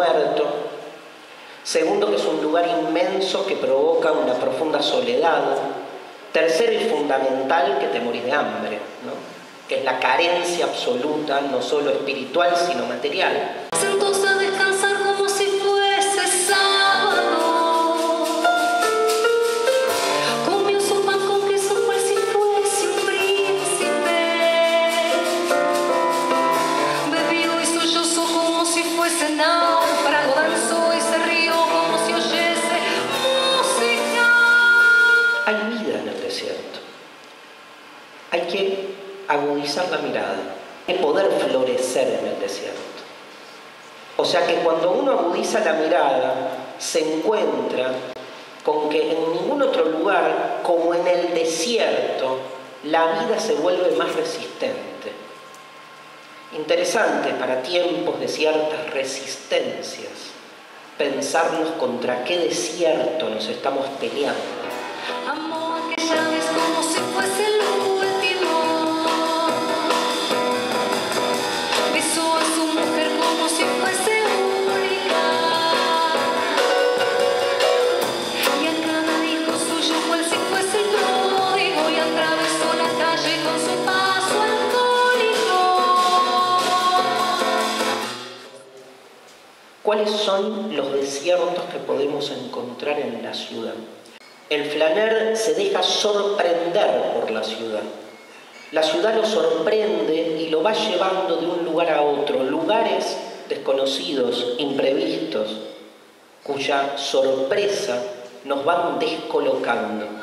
muerto. Segundo, que es un lugar inmenso que provoca una profunda soledad. Tercero y fundamental, que te morís de hambre, ¿no? Que es la carencia absoluta, no solo espiritual, sino material. Sentóse a descansar como si fuese sábado. Comió su pan con queso cual si fuese un príncipe. Bebió y sollozó como si fuese náufrago. Danzó y se rió como si oyese música. Hay vida en el desierto. Hay que agudizar la mirada. Hay que poder florecer en el desierto. O sea que cuando uno agudiza la mirada, se encuentra con que en ningún otro lugar, como en el desierto, la vida se vuelve más resistente. Interesante para tiempos de ciertas resistencias, pensarnos contra qué desierto nos estamos peleando. Amo aquella vez como si fuese el ¿Cuáles son los desiertos que podemos encontrar en la ciudad? El flaner se deja sorprender por la ciudad. La ciudad lo sorprende y lo va llevando de un lugar a otro, lugares desconocidos, imprevistos, cuya sorpresa nos van descolocando.